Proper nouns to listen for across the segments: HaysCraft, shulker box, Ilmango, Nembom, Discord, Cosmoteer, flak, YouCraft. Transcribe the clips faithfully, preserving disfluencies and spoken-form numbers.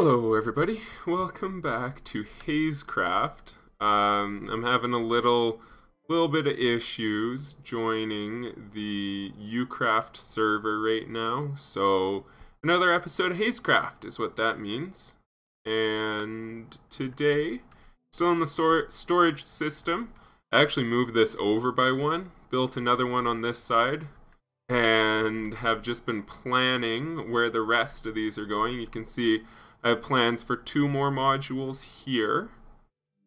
Hello everybody, welcome back to HaysCraft. Um, I'm having a little little bit of issues joining the YouCraft server right now, so another episode of HaysCraft is what that means. And today, still in the sor storage system, I actually moved this over by one, built another one on this side, and have just been planning where the rest of these are going. You can see I have plans for two more modules here,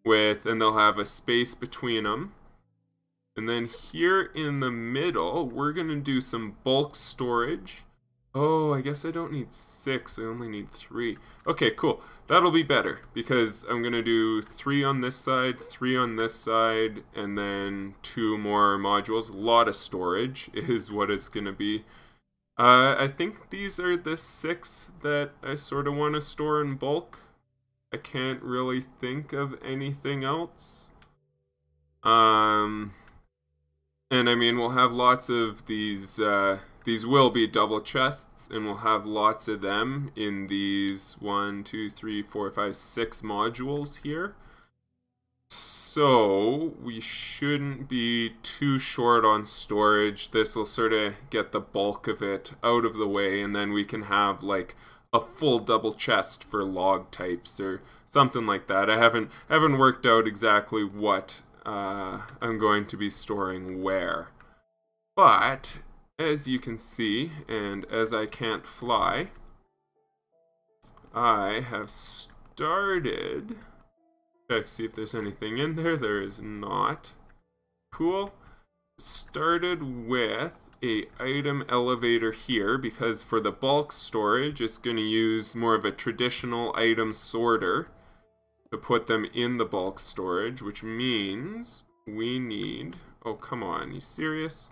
with, and they'll have a space between them. And then here in the middle, we're going to do some bulk storage. Oh, I guess I don't need six, I only need three. Okay, cool. That'll be better, because I'm going to do three on this side, three on this side, and then two more modules. A lot of storage is what it's going to be. Uh, I think these are the six that I sort of want to store in bulk. I can't really think of anything else. Um, and I mean, we'll have lots of these, uh, these will be double chests, and we'll have lots of them in these one, two, three, four, five, six modules here. So we shouldn't be too short on storage. This will sort of get the bulk of it out of the way, and then we can have like a full double chest for log types or something like that. I haven't I haven't worked out exactly what uh, I'm going to be storing where, but as you can see, and as I can't fly, I have started. Check, see if there's anything in there. There is not. Cool. Started with a item elevator here, because for the bulk storage it's going to use more of a traditional item sorter to put them in the bulk storage, which means we need, oh come on, you serious?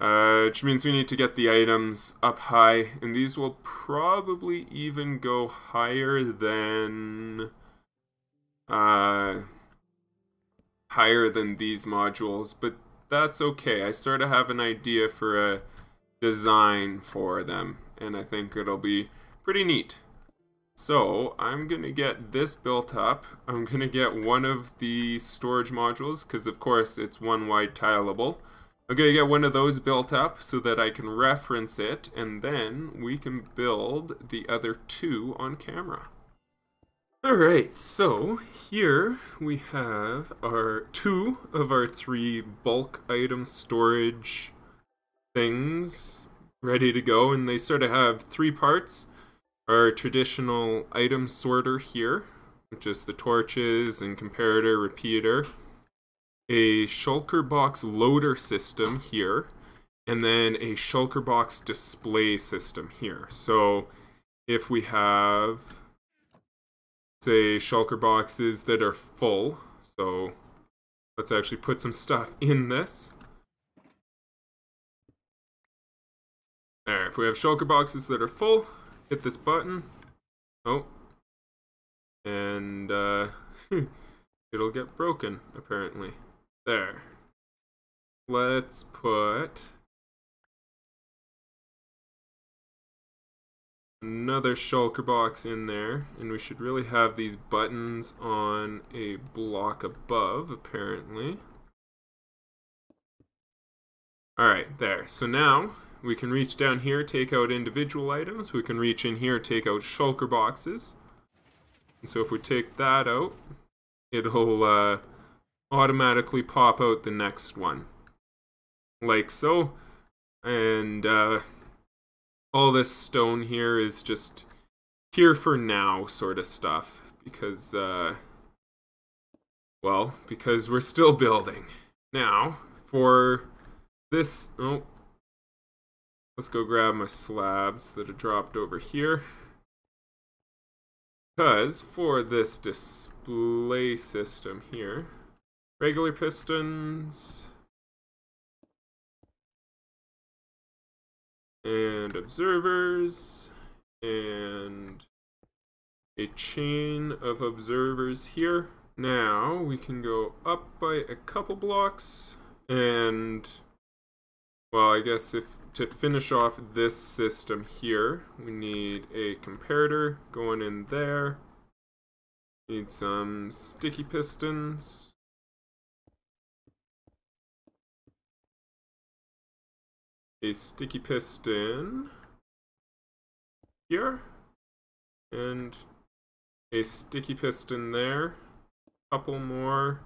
Uh, which means we need to get the items up high, and these will probably even go higher than uh, higher than these modules, but that's okay. I sort of have an idea for a design for them, and I think it'll be pretty neat. So I'm gonna get this built up. I'm gonna get one of the storage modules, because of course it's one wide tileable. I'm going to get one of those built up so that I can reference it, and then we can build the other two on camera. Alright, so here we have our two of our three bulk item storage things ready to go, and they sort of have three parts. Our traditional item sorter here, which is the torches and comparator, repeater. A shulker box loader system here, and then a shulker box display system here. So if we have, say, shulker boxes that are full, so let's actually put some stuff in this. There, if we have shulker boxes that are full, hit this button. Oh, and uh, it'll get broken apparently. There. Let's put another shulker box in there, and we should really have these buttons on a block above, apparently. Alright, there. So now we can reach down here, take out individual items. We can reach in here, take out shulker boxes. And so if we take that out, it'll uh, automatically pop out the next one, like so. And uh, all this stone here is just here for now sort of stuff, because uh, well, because we're still building. Now for this, oh, let's go grab my slabs that are dropped over here, because for this display system here, regular pistons and observers and a chain of observers here. Now we can go up by a couple blocks, and well, I guess if to finish off this system here, we need a comparator going in there. Need some sticky pistons. A sticky piston here. And a sticky piston there. Couple more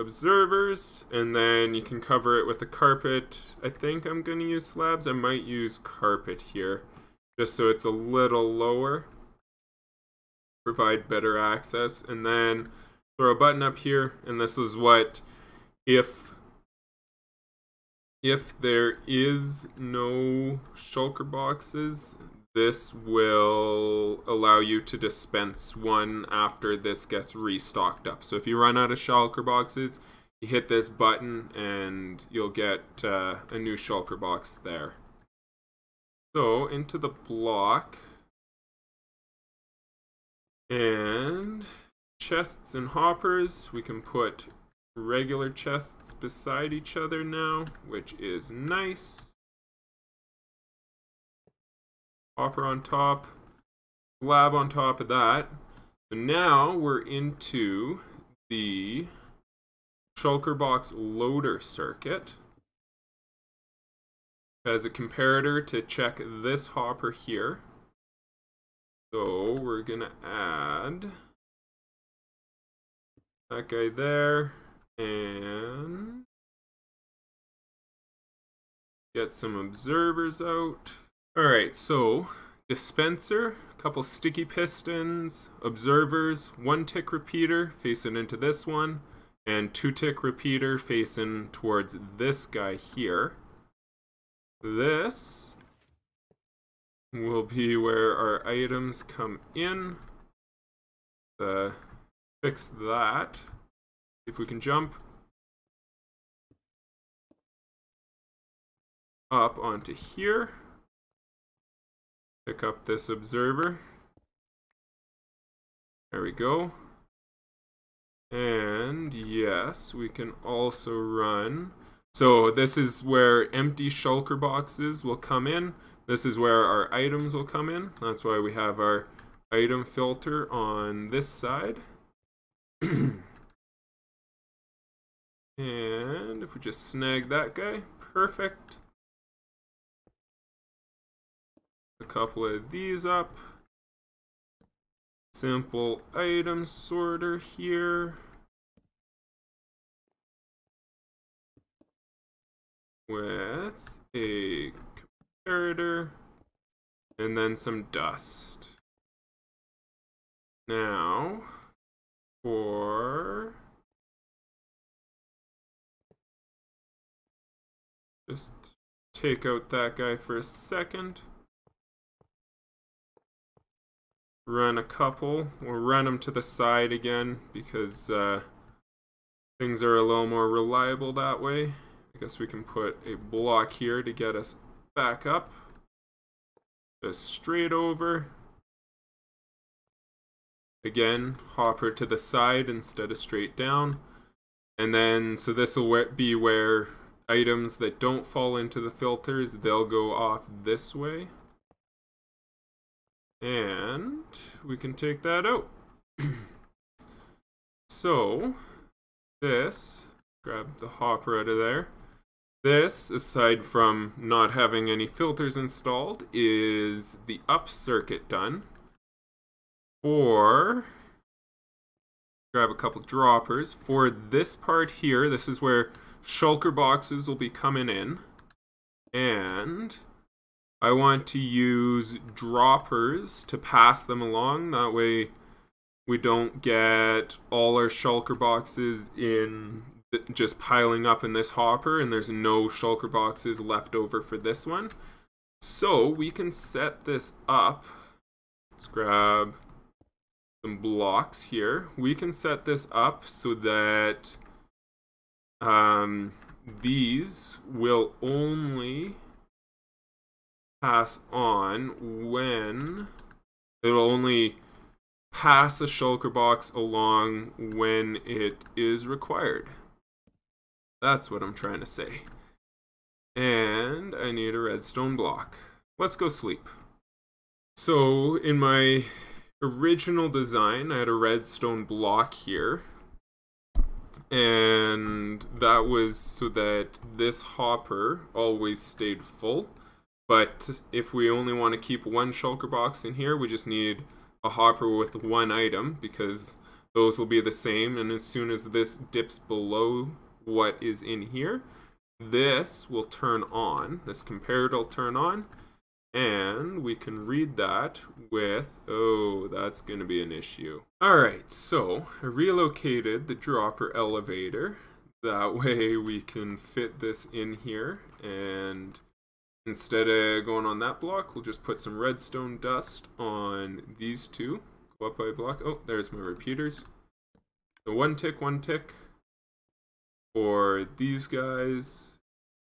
observers, and then you can cover it with a carpet. I think I'm going to use slabs. I might use carpet here, just so it's a little lower. Provide better access, and then throw a button up here, and this is what if if there is no shulker boxes, this will allow you to dispense one after this gets restocked up. So if you run out of shulker boxes, you hit this button and you'll get uh, a new shulker box there. So into the block, and chests and hoppers, we can put regular chests beside each other now, which is nice. Hopper on top, slab on top of that. So now we're into the shulker box loader circuit. It has a comparator to check this hopper here. So we're gonna add that guy there and get some observers out. Alright, so dispenser, a couple sticky pistons, observers, one tick repeater facing into this one, and two tick repeater facing towards this guy here. This will be where our items come in. Uh, fix that. If we can jump up onto here. Pick up this observer. There we go. And yes, we can also run. So this is where empty shulker boxes will come in. This is where our items will come in. That's why we have our item filter on this side. And if we just snag that guy, perfect. A couple of these up. Simple item sorter here. With a comparator. And then some dust. Now, for just take out that guy for a second. Run a couple. We'll run them to the side again because uh, things are a little more reliable that way. I guess we can put a block here to get us back up. Just straight over. Again, hopper to the side instead of straight down. And then, so this will be where items that don't fall into the filters, they'll go off this way. And we can take that out. So this, grab the hopper out of there. This, aside from not having any filters installed, is the up circuit done. Or grab a couple droppers. For this part here, this is where shulker boxes will be coming in. And I want to use droppers to pass them along, that way we don't get all our shulker boxes in just piling up in this hopper and there's no shulker boxes left over for this one. So we can set this up. Let's grab some blocks here. We can set this up so that um, these will only pass on when it'll only pass a shulker box along when it is required. That's what I'm trying to say. and I need a redstone block. Let's go sleep. So in my original design, I had a redstone block here, and that was so that this hopper always stayed full. But if we only want to keep one shulker box in here, we just need a hopper with one item, because those will be the same, and as soon as this dips below what is in here, this will turn on, this comparator will turn on, and we can read that with, oh, that's going to be an issue. Alright, so I relocated the dropper elevator, that way we can fit this in here, and instead of going on that block, we'll just put some redstone dust on these two. Go up by a block. Oh, there's my repeaters. The one tick, one tick. For these guys,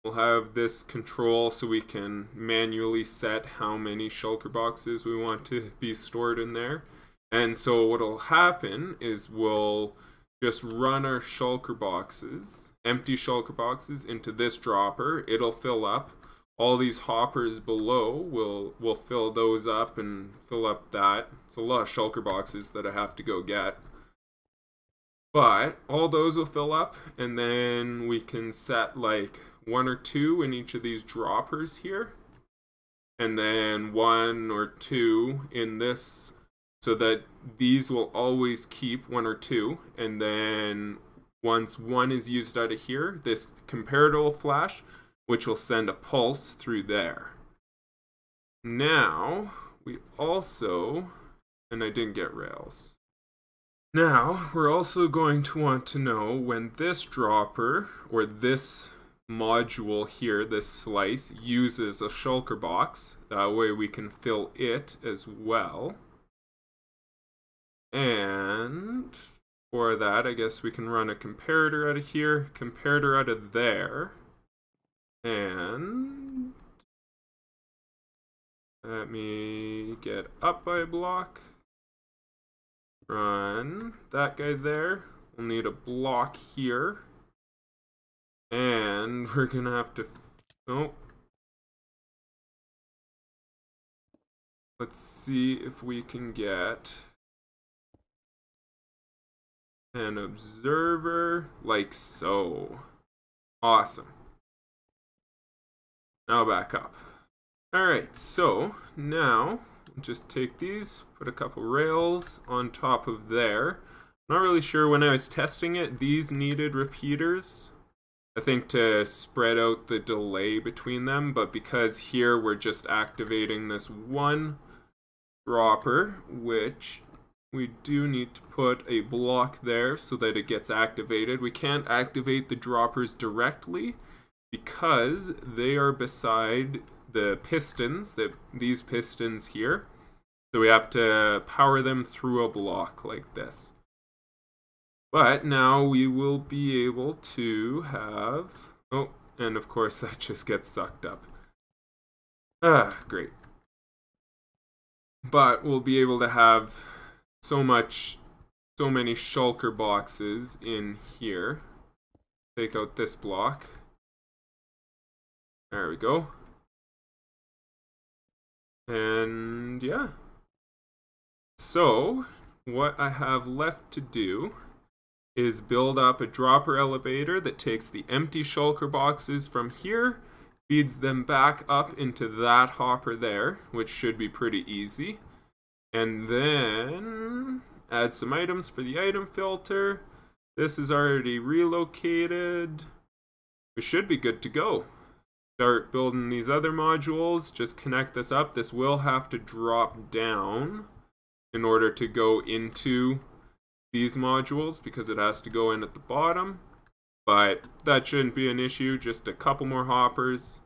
we'll have this control so we can manually set how many shulker boxes we want to be stored in there. And so what'll happen is we'll just run our shulker boxes, empty shulker boxes, into this dropper. It'll fill up. All these hoppers below will will fill those up and fill up that. It's a lot of shulker boxes that I have to go get. But all those will fill up, and then we can set like one or two in each of these droppers here. And then one or two in this, so that these will always keep one or two. And then once one is used out of here, this comparator will flash, which will send a pulse through there. Now, we also, and I didn't get rails. Now, we're also going to want to know when this dropper, or this module here, this slice, uses a shulker box. That way we can fill it as well. And for that, I guess we can run a comparator out of here, comparator out of there. And let me get up by a block, run that guy there, we'll need a block here, and we're gonna have to, nope, let's see if we can get an observer, like so. Awesome. Now back up. Alright, so now just take these, put a couple rails on top of there. Not really sure when I was testing it, these needed repeaters, I think, to spread out the delay between them, but because here we're just activating this one dropper, which we do need to put a block there so that it gets activated. We can't activate the droppers directly, because they are beside the pistons, that these pistons here, so we have to power them through a block like this. But now we will be able to have, oh, and of course that just gets sucked up. Ah, great. But we'll be able to have so much, so many shulker boxes in here. Take out this block. There we go. And yeah. So what I have left to do is build up a dropper elevator that takes the empty shulker boxes from here, feeds them back up into that hopper there, which should be pretty easy. And then add some items for the item filter. This is already relocated. We should be good to go. Start building these other modules, just connect this up. This will have to drop down in order to go into these modules, because it has to go in at the bottom, but that shouldn't be an issue. Just a couple more hoppers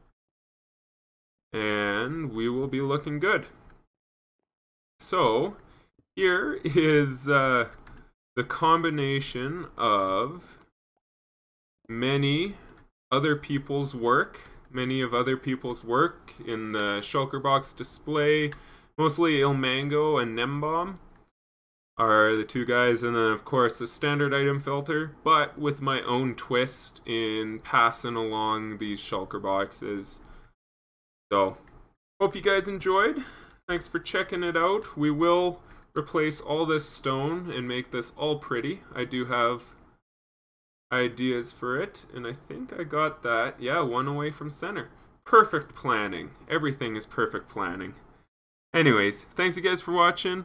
and we will be looking good. So here is uh, the combination of many other people's work. Many of other people's work in the shulker box display, mostly Ilmango and Nembom. are the two guys, and then of course the standard item filter, but with my own twist in passing along these shulker boxes. So hope you guys enjoyed. Thanks for checking it out. We will replace all this stone and make this all pretty. I do have ideas for it, and I think I got that. Yeah, one away from center. Perfect planning. Everything is perfect planning. Anyways, thanks you guys for watching.